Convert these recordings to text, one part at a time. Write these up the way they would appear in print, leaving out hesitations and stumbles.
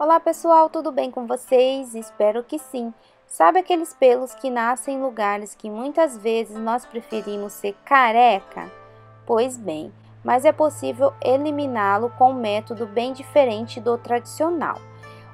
Olá pessoal, tudo bem com vocês? Espero que sim. Sabe aqueles pelos que nascem em lugares que muitas vezes nós preferimos ser careca? Pois bem, mas é possível eliminá-lo com um método bem diferente do tradicional.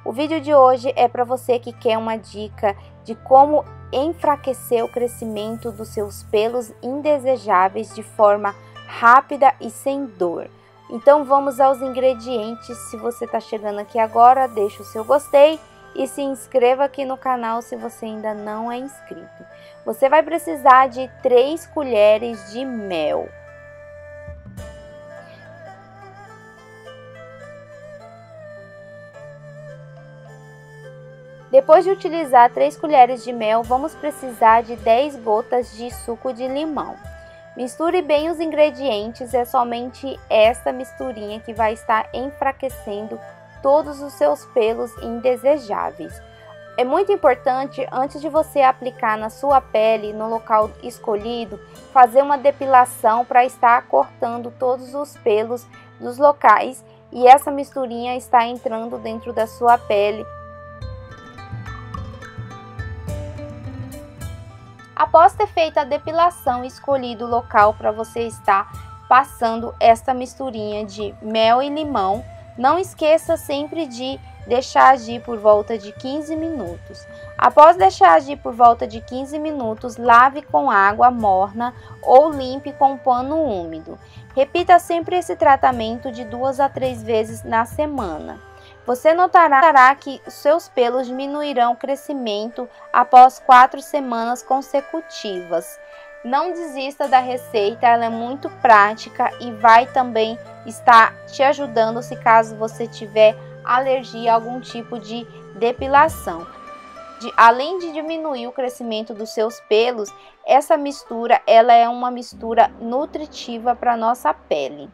O vídeo de hoje é para você que quer uma dica de como enfraquecer o crescimento dos seus pelos indesejáveis de forma rápida e sem dor. Então vamos aos ingredientes. Se você está chegando aqui agora, deixa o seu gostei e se inscreva aqui no canal se você ainda não é inscrito. Você vai precisar de 3 colheres de mel, 3 colheres de mel, vamos precisar de 10 gotas de suco de limão. Misture bem os ingredientes, é somente esta misturinha que vai estar enfraquecendo todos os seus pelos indesejáveis. É muito importante, antes de você aplicar na sua pele, no local escolhido, fazer uma depilação para estar cortando todos os pelos dos locais e essa misturinha está entrando dentro da sua pele. Após ter feito a depilação e escolhido o local para você estar passando esta misturinha de mel e limão, não esqueça sempre de deixar agir por volta de 15 minutos. Após deixar agir por volta de 15 minutos, lave com água morna ou limpe com pano úmido. Repita sempre esse tratamento de 2 a 3 vezes na semana. Você notará que seus pelos diminuirão o crescimento após 4 semanas consecutivas. Não desista da receita, ela é muito prática e vai também estar te ajudando se caso você tiver alergia a algum tipo de depilação. Além de diminuir o crescimento dos seus pelos, essa mistura ela é uma mistura nutritiva para a nossa pele.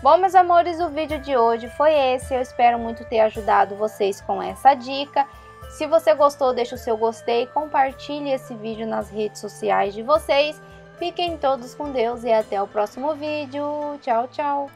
Bom, meus amores, o vídeo de hoje foi esse. Eu espero muito ter ajudado vocês com essa dica. Se você gostou, deixa o seu gostei, compartilhe esse vídeo nas redes sociais de vocês. Fiquem todos com Deus e até o próximo vídeo. Tchau, tchau!